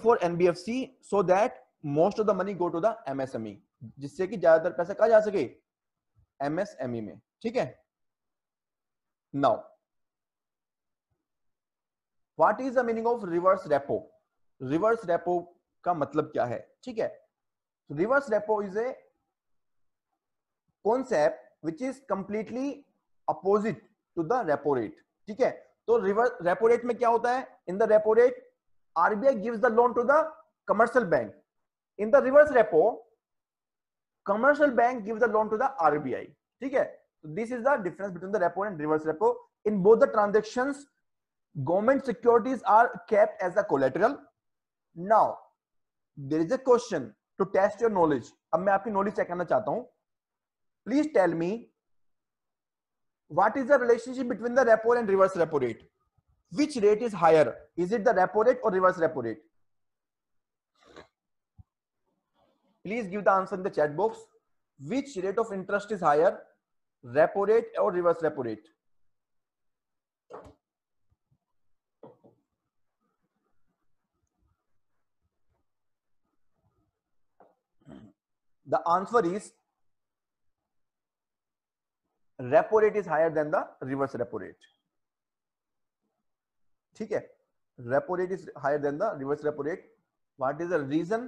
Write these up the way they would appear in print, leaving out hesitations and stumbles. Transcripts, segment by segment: for NBFC so that most of the money go to the MSME, जिससे कि ज्यादातर पैसा कहाँ जा सके, MSME में, ठीक है। Now, what is the meaning of reverse repo? Reverse repo का मतलब क्या है, ठीक है। So, reverse repo is a concept which is completely opposite to the repo rate, ठीक है। तो रिवर्स रेपो रेट में क्या होता है, in the repo rate RBI gives the loan to the commercial bank. In the reverse repo, commercial bank gives the loan to the RBI, ठीक है। So this is the difference between the repo and reverse repo. In both the transactions, government securities are kept as a collateral. Now there is a question to test your knowledge. अब मैं आपकी knowledge check करना चाहता हूं। Please tell me, what is the relationship between the repo and reverse repo rate? Which rate is higher? Is it the repo rate or reverse repo rate? Please give the answer in the chat box. Which rate of interest is higher, repo rate or reverse repo rate? The answer is repo rate is higher than the reverse repo rate, ठीक है। Repo rate is higher than the reverse repo rate. What is the reason?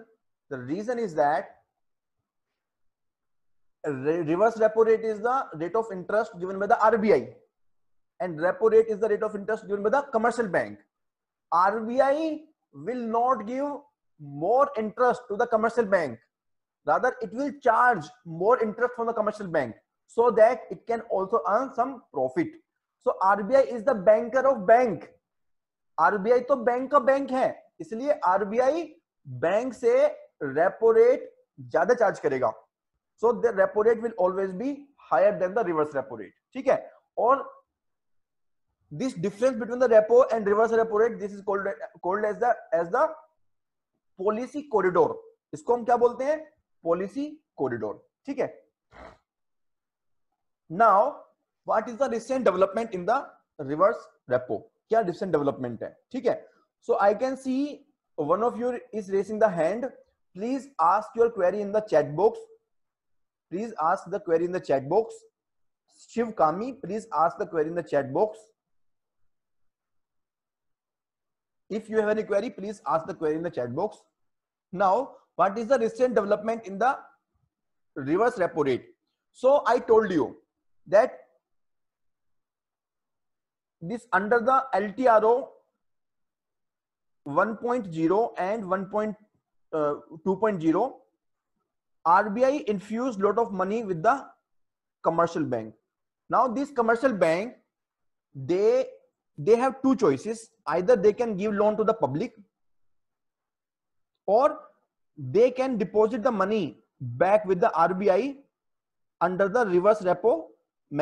The reason is that reverse repo rate is the rate of interest given by the RBI and repo rate is the rate of interest given by the commercial bank. RBI will not give more interest to the commercial bank, rather it will charge more interest from the commercial bank so that it can also earn some profit. So RBI is the banker of bank. RBI तो bank का bank है, इसलिए RBI bank से repo rate ज्यादा charge करेगा। So the repo rate will always be higher than the reverse repo rate, ठीक है। और this difference between the repo and reverse repo rate, this is called as the policy corridor. इसको हम क्या बोलते हैं, पॉलिसी कॉरिडोर, ठीक है। Now what is the recent development in the reverse repo? क्या डिफरेंट डेवलपमेंट है, ठीक है। So I can see one of you is raising the hand. Please ask your query in the chat box. Please ask the query in the chat box. Shiv कामी, please ask the query in the chat box. If you have any query, please ask the query in the chat box. Now what is the recent development in the reverse repo rate? So I told you that this under the LTRO 1.0 and 2.0, RBI infused lot of money with the commercial bank. Now this commercial bank, they have two choices. Either they can give loan to the public, or they can deposit the money back with the RBI under the reverse repo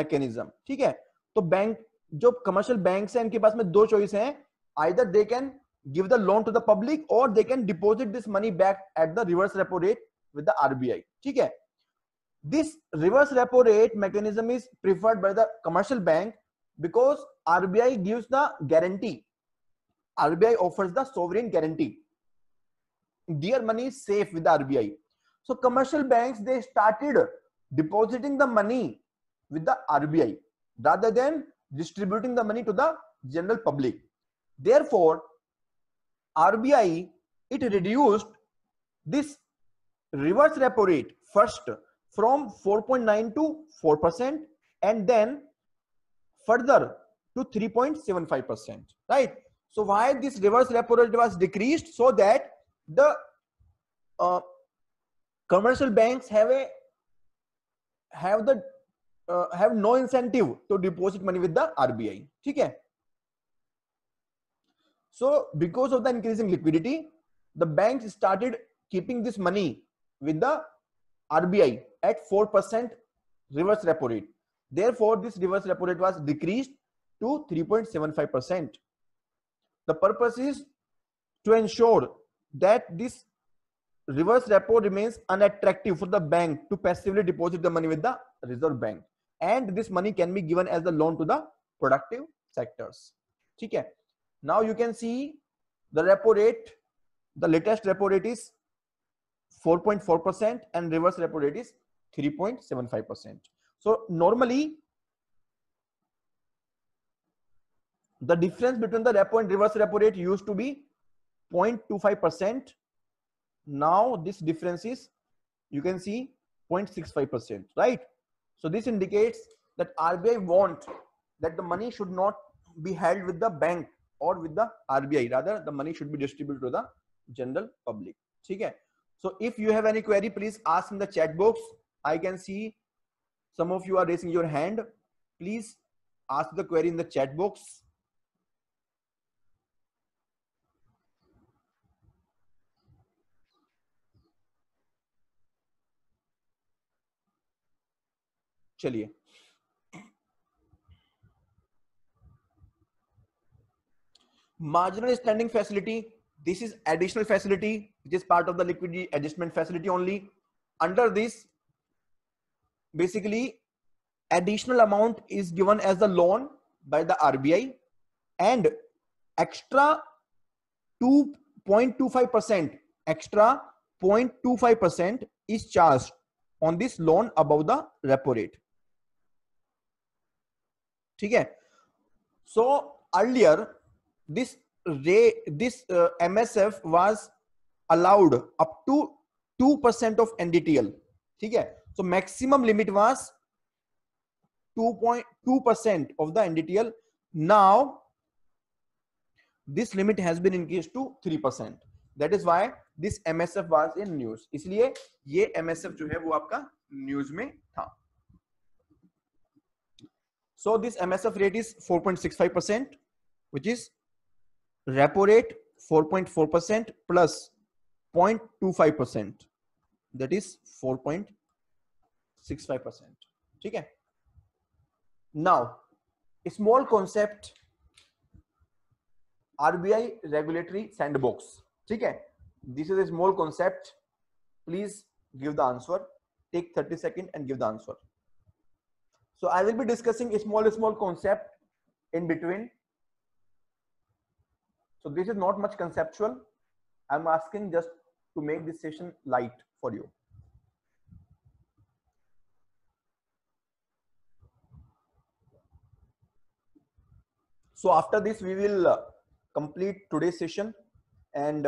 mechanism, ठीक है। तो bank, जो commercial banks हैं, इनके पास में दो choice हैं। Either they can give the loan to the public और they can deposit this money back at the reverse repo rate with the RBI, ठीक है। This reverse repo rate mechanism is preferred by the commercial bank because RBI gives the guarantee. RBI offers the sovereign guarantee, their money is safe with RBI. So commercial banks, they started depositing the money with the RBI rather then distributing the money to the general public. Therefore RBI, it reduced this reverse repo rate first from 4.9 to 4% and then further to 3.75%, right? So why this reverse repo rate was decreased? So that the commercial banks have no incentive to deposit money with the RBI, ठीक है। So because of the increasing liquidity, the banks started keeping this money with the RBI at 4% reverse repo rate. Therefore, this reverse repo rate was decreased to 3.75%. The purpose is to ensure that this reverse repo remains unattractive for the bank to passively deposit the money with the Reserve Bank. And this money can be given as a loan to the productive sectors, ठीक है। Now you can see the repo rate The latest repo rate is 4.4% and reverse repo rate is 3.75%. So normally the difference between the repo and reverse repo rate used to be 0.25%. Now this difference is, you can see, 0.65%, right? So this indicates that RBI want that the money should not be held with the bank or with the RBI. Rather, the money should be distributed to the general public. Okay. So if you have any query, please ask in the chat box. I can see some of you are raising your hand. Please ask the query in the chat box. चलिए, marginal standing facility. This is additional facility which is part of the liquidity adjustment facility only. Under this, basically additional amount is given as the loan by the RBI, and extra 0.25% is charged on this loan above the repo rate. ठीक है, so earlier this MSF was allowed up to 2% of NDTL. ठीक है, so maximum limit was 2.2% of the NDTL. Now this limit has been increased to 3%. That is why this MSF was in news. इसलिए ये MSF जो है वो आपका news में था. So this MSF rate is 4.65%, which is repo rate 4.4% plus 0.25%. That is 4.65%. ठीक है. Now, a small concept, RBI regulatory sandbox. ठीक है. This is a small concept. Please give the answer. Take 30 seconds and give the answer. So I will be discussing a small concept in between. So this is not much conceptual. I am asking just to make this session light for you. So after this, we will complete today's session, and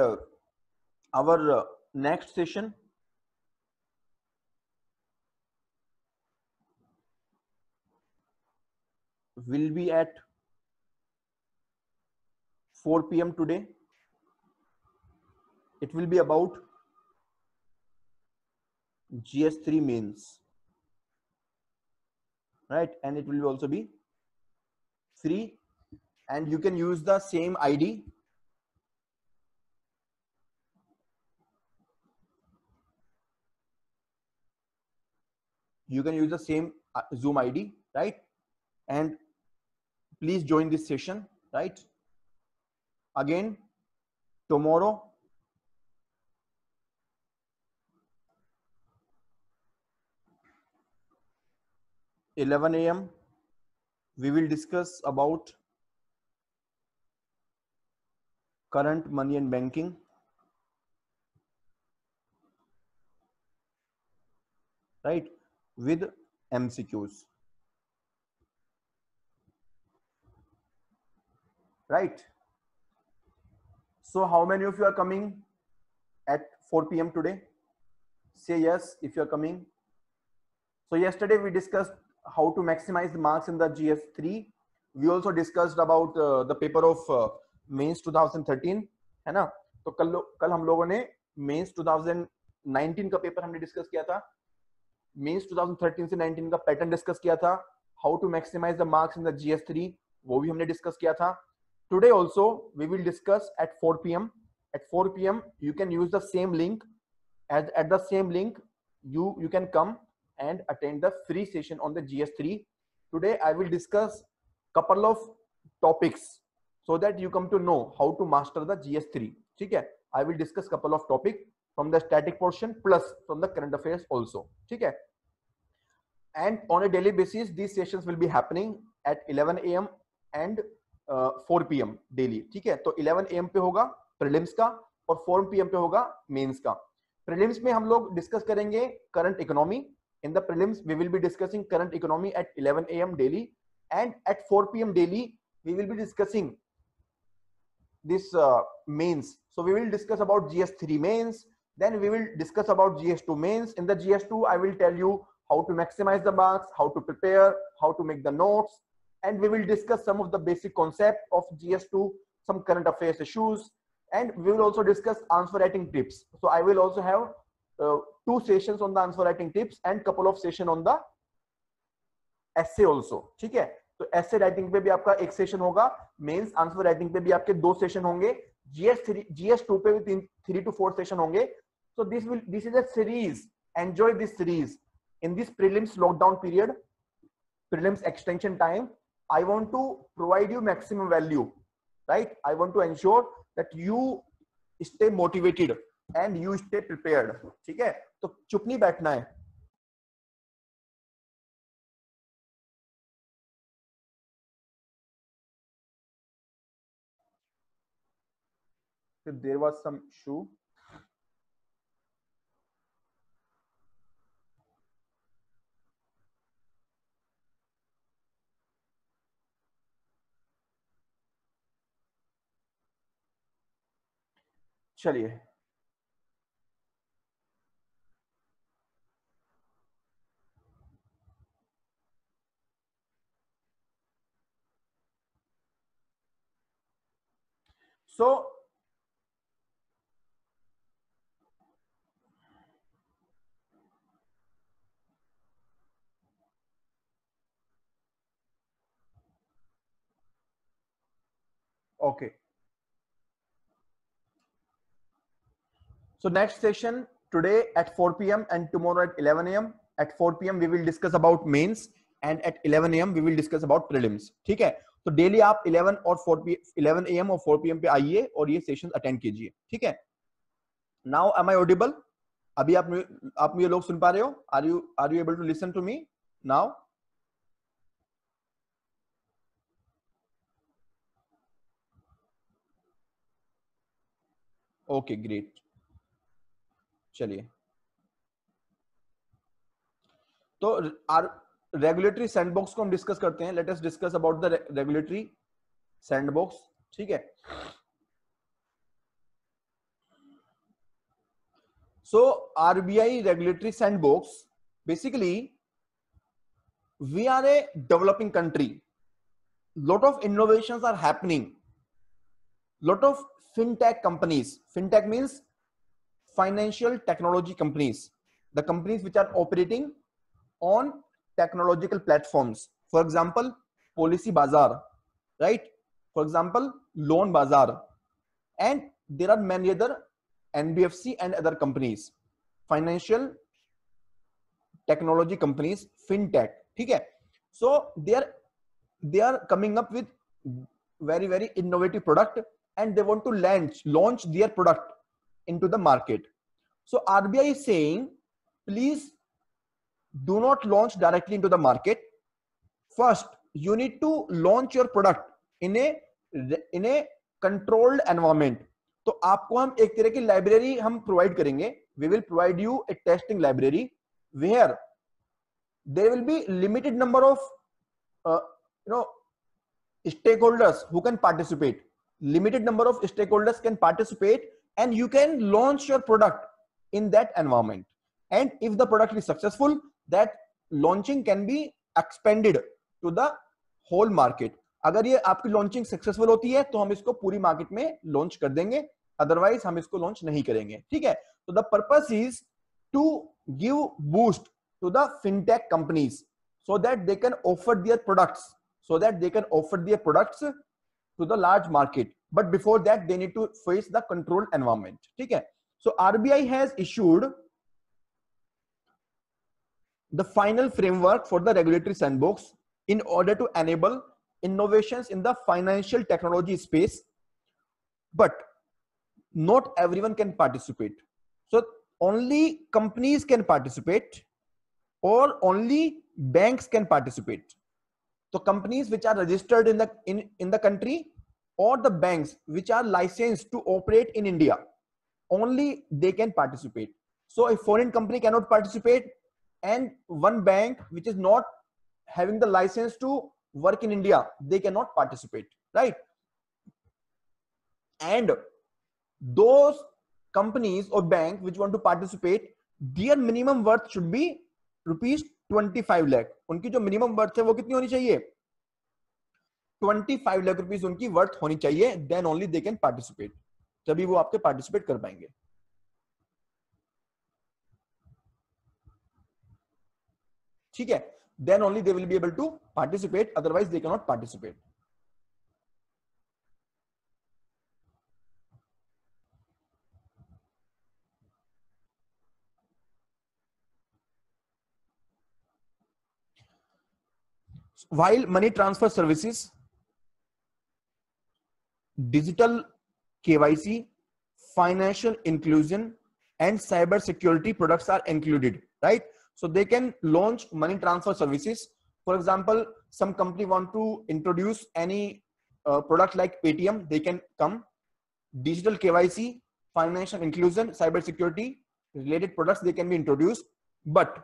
our next session will be at 4 PM today. It will be about GS3 mains, right? And it will also be free, and you can use the same ID. You can use the same Zoom ID, right? And please join this session, right? Again, tomorrow at 11 AM, we will discuss about current money and banking. Right? With MCQs, right? So how many of you are coming at 4 PM today? Say yes if you are coming. So yesterday we discussed how to maximize the marks in the GS3. We also discussed about the paper of mains 2013, है ना? तो कल हम लोगों ने mains 2019 का paper हमने discuss किया था. मेंस 2013 से 19 का पैटर्न डिस्कस किया था. How to maximize the marks in the जीएस3 वो भी हमने डिस्कस किया था. Today also we will discuss eight 4 PM. Eight 4 PM you can use the same link. Eight the same link you can come and attend the free session on the जीएस3. Today I will discuss couple of topics so that you come to know how to master the जीएस3. ठीक है, I will discuss couple of topic from the static portion plus from the current affairs also. ठीक है, and on a daily basis these sessions will be happening at 11 AM and 4 PM daily. ठीक है, तो 11 AM पे होगा prelims का, और 4 PM पे होगा मेंस का। प्रीलिम्स में हम लोग डिस्कस करेंगे current economy. In the prelims we will be discussing current economy at 11 AM daily and at 4 PM daily we will be discussing this mains. So we will discuss about GS3 mains, then we will discuss about GS2 mains. In the GS2 I will tell you how to maximize the marks, how to prepare, how to make the notes, and we will discuss some of the basic concept of GS2, some current affairs issues, and we will also discuss answer writing tips. So I will also have 2 sessions on the answer writing tips and couple of session on the essay also. ठीक है, तो essay writing पे भी आपका 1 session होगा, mains answer writing पे भी आपके 2 सेशन होंगे, GS2 पे भी 3 to 4 सेशन होंगे। So this is a series, enjoy this series. In this prelims lockdown period, prelims extension time, I want to provide you maximum value, right? I want to ensure that you stay motivated and you stay prepared. ठीक है, तो चुप नहीं बैठना है। If there was some issue, चलिए so okay, so next session today at 4 PM and tomorrow at 11 AM. At 4 PM we will discuss about mains and at 11 AM we will discuss about prelims. ठीक है, तो daily आप 11 AM और 4 PM पे आइए और ये सेशन अटेंड कीजिए। ठीक है, नाउ एम आई ऑडिबल? अभी आप मुझे लोग सुन पा रहे हो? Are you able to listen to me now? Okay great, चलिए। तो रेगुलेटरी सैंडबॉक्स को हम डिस्कस करते हैं। Let us discuss about the regulatory sandbox. ठीक है, so RBI regulatory sandbox, basically we are a developing country, lot of innovations are happening, lot of fintech companies. Fintech means financial technology companies, the companies which are operating on technological platforms. For example Policy Bazaar, right? For example Loan Bazaar, and there are many other NBFC and other companies, financial technology companies, fintech. ठीक है, so they are coming up with very, very innovative product and they want to launch their product into the market. So RBI is saying, please do not launch directly into the market. First you need to launch your product in a controlled environment. तो आपको हम एक तरह की library हम provide करेंगे, we will provide you a testing library where there will be limited number of stakeholders who can participate. Limited number of stakeholders can participate and you can launch your product in that environment, and if the product is successful that launching can be expanded to the whole market. अगर ये आपकी launching successful होती है तो हम इसको पूरी market में launch कर देंगे, otherwise हम इसको launch नहीं करेंगे। ठीक है, so the purpose is to give boost to the fintech companies so that they can offer their products to the large market, but before that they need to face the controlled environment. ठीक है, so RBI has issued the final framework for the regulatory sandbox in order to enable innovations in the financial technology space, but not everyone can participate. So only companies can participate or only banks can participate. So companies which are registered in the country or the banks which are licensed to operate in India only they can participate. So a foreign company cannot participate, and one bank which is not having the license to work in India, they cannot participate, right? And those companies or bank which want to participate, their minimum worth should be rupees 25 lakh. उनकी जो minimum worth है वो कितनी होनी चाहिए? 25 lakh rupees उनकी worth होनी चाहिए. Then only they can participate. तभी वो आपके participate कर पाएंगे. ठीक है? Then only they will be able to participate. Otherwise they cannot participate. While money transfer services, digital KYC, financial inclusion, and cyber security products are included, right? So they can launch money transfer services. For example, some company want to introduce any product like ATM, they can come. Digital KYC, financial inclusion, cyber security related products they can be introduced, but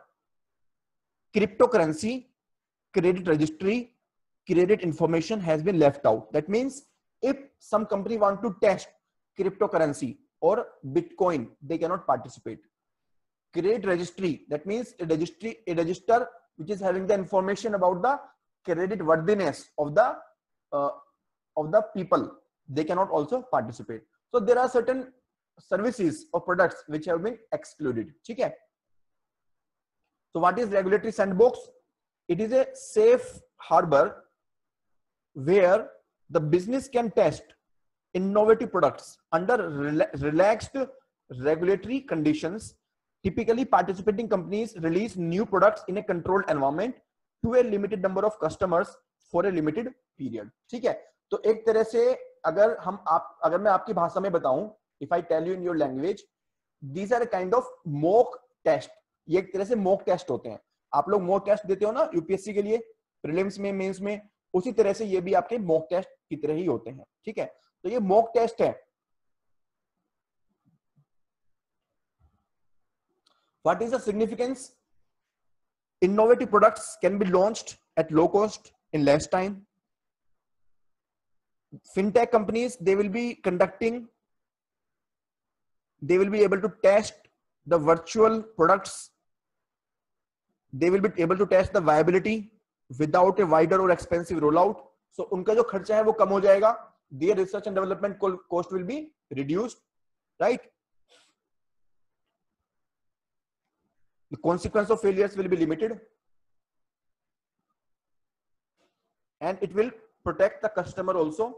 cryptocurrency, credit registry, credit information has been left out. That means if some company want to test cryptocurrency or Bitcoin, they cannot participate. Credit registry, that means a register which is having the information about the credit worthiness of the people, they cannot also participate. So there are certain services or products which have been excluded. Okay. So what is regulatory sandbox? It is a safe harbor where the business can test innovative products under relaxed regulatory conditions. Typically, participating companies release new products in a controlled environment to a limited number of customers for a limited period. ठीक है? तो एक तरह से अगर मैं आपकी भाषा में बताऊं, if I tell you in your language, these are a kind of mock test. ये एक तरह से mock test होते हैं. आप लोग मॉक टेस्ट देते हो ना यूपीएससी के लिए, प्रीलिम्स में, मेंस में, उसी तरह से ये भी आपके मॉक टेस्ट की तरह ही होते हैं. ठीक है? तो ये मॉक टेस्ट है. What is the significance? Innovative products can be launched at low cost in less time. Fintech companies, they will be able to test the virtual products. They will be able to test the viability without a wider or expensive rollout. So उनका जो खर्चा है वो कम हो जाएगा. Their research and development cost will be reduced, right? The consequence of failures will be limited, and it will protect the customer also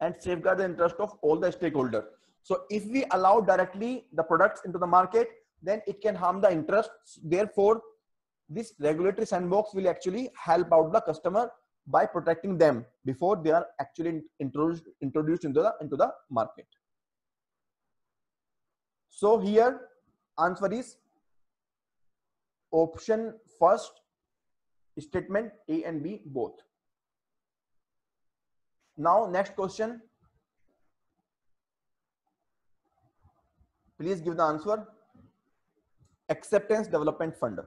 and safeguard the interest of all the stakeholders. So if we allow directly the products into the market, then it can harm the interests. Therefore, this regulatory sandbox will actually help out the customer by protecting them before they are actually introduced into the market. So here answer is option first, statement A and B both. Now next question. Please give the answer. Acceptance Development Fund.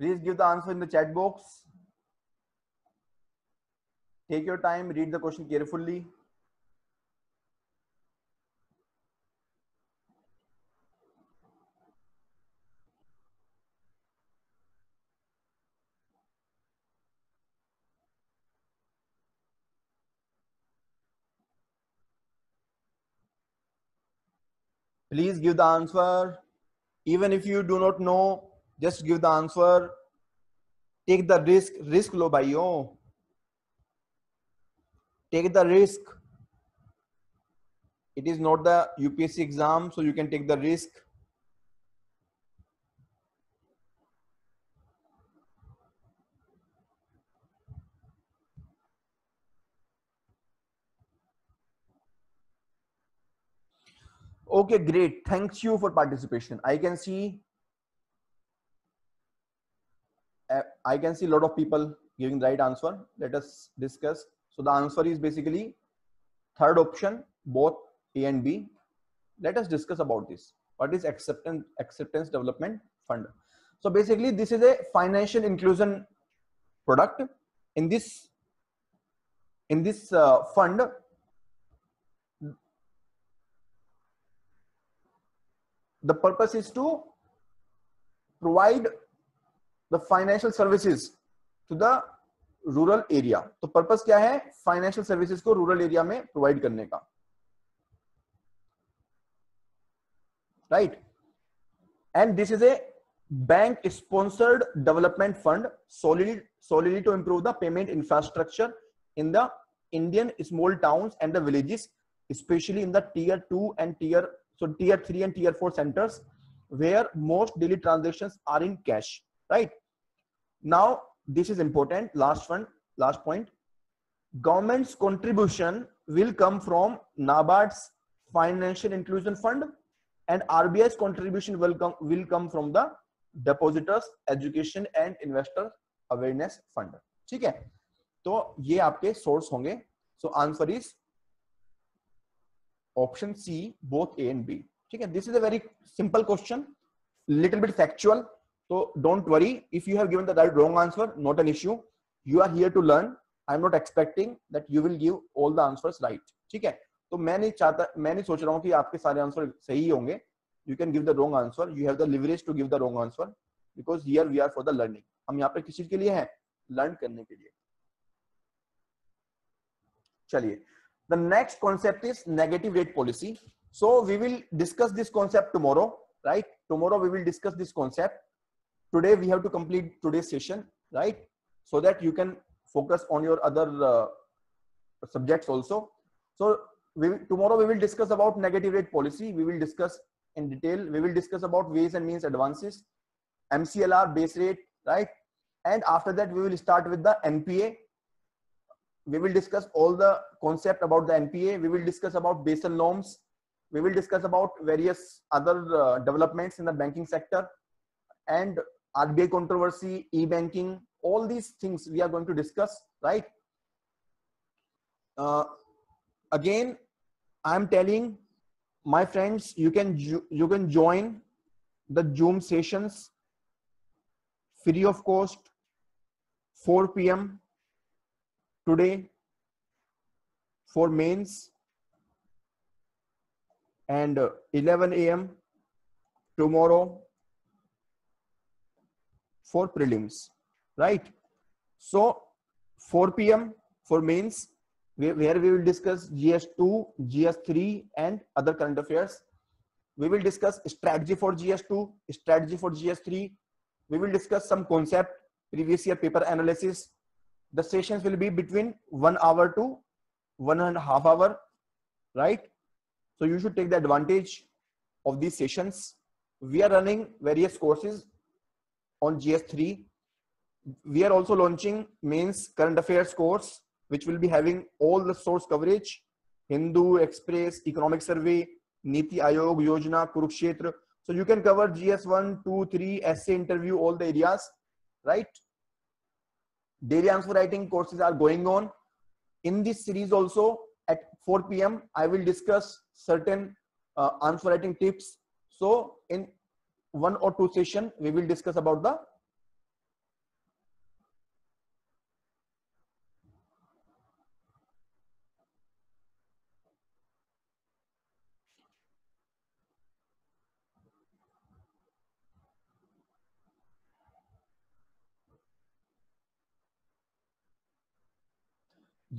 Please give the answer in the chat box. Take your time, read the question carefully. Please give the answer. Even if you do not know, just give the answer. Take the risk. Risk लो भाइयों. Take the risk. It is not the UPSC exam, so you can take the risk. Okay, great. Thanks you for participation. I can see a lot of people giving the right answer. Let us discuss. So the answer is basically third option, both A and B. Let us discuss about this. What is acceptance development fund? So basically this is a financial inclusion product. In this fund, the purpose is to provide the financial services to the rural area. तो purpose क्या है? Financial services को rural area में provide करने का, right? And this is a bank-sponsored development fund solely to improve the payment infrastructure in the Indian small towns and the villages, especially in the tier 3 and tier 4 centers where most daily transactions are in cash, right? Now this is important. Last point, government's contribution will come from NABARD's financial inclusion fund, and RBI's contribution will come from the depositors education and investor awareness fund. ठीक है, तो ये आपके source होंगे. So answer is option C, both A and B. Okay, this is a very simple question, little bit factual. So don't worry if you have given the wrong answer, not an issue. You are here to learn. I am not expecting that you will give all the answers right. Okay, so मैं नहीं सोच रहा हूँ कि आपके सारे answer सही होंगे. You can give the wrong answer. You have the leverage to give the wrong answer because here we are for the learning. हम यहाँ पे किस चीज के लिए हैं? Learn करने के लिए. चलिए. The next concept is negative rate policy. So we will discuss this concept tomorrow, right? Tomorrow we will discuss this concept. Today we have to complete today's session, right? So that you can focus on your other subjects also. So tomorrow we will discuss about negative rate policy. We will discuss in detail. We will discuss about ways and means advances, MCLR base rate, right? And after that we will start with the NPA. We will discuss all the concept about the NPA. We will discuss about Basel norms. We will discuss about various other developments in the banking sector and RBI controversy, e-banking. All these things we are going to discuss, right? Again, I am telling my friends, you can join the Zoom sessions free of cost, 4 PM. Today for mains and 11 AM tomorrow for prelims, right? So 4 PM for mains, where we will discuss GS2, GS3 and other current affairs. We will discuss strategy for GS2, strategy for GS3. We will discuss some concept, previous year paper analysis. The sessions will be between 1 hour to 1.5 hours, right? So you should take the advantage of these sessions. We are running various courses on GS3. We are also launching mains current affairs course, which will be having all the source coverage: Hindu, Express, Economic Survey, NITI Aayog, Yojana, Kurukshetra. So you can cover GS1, 2, 3, essay, interview, all the areas, right? Daily answer writing courses are going on. In this series also at 4 PM, I will discuss certain answer writing tips. So in 1 or 2 session, we will discuss about the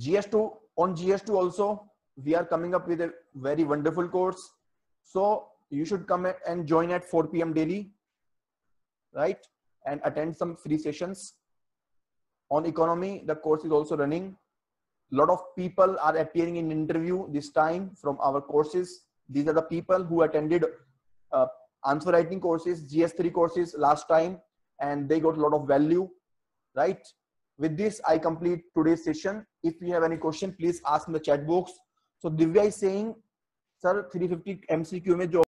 GS2. On GS2 also, we are coming up with a very wonderful course. So you should come and join at 4 p.m. daily, right? And attend some free sessions on economy. The course is also running. A lot of people are appearing in interview this time from our courses. These are the people who attended answer writing courses, GS3 courses last time, and they got a lot of value, right? With this, I complete today's session. If you have any question, please ask in the chat box. So Divya is saying, sir, 350 MCQ में जो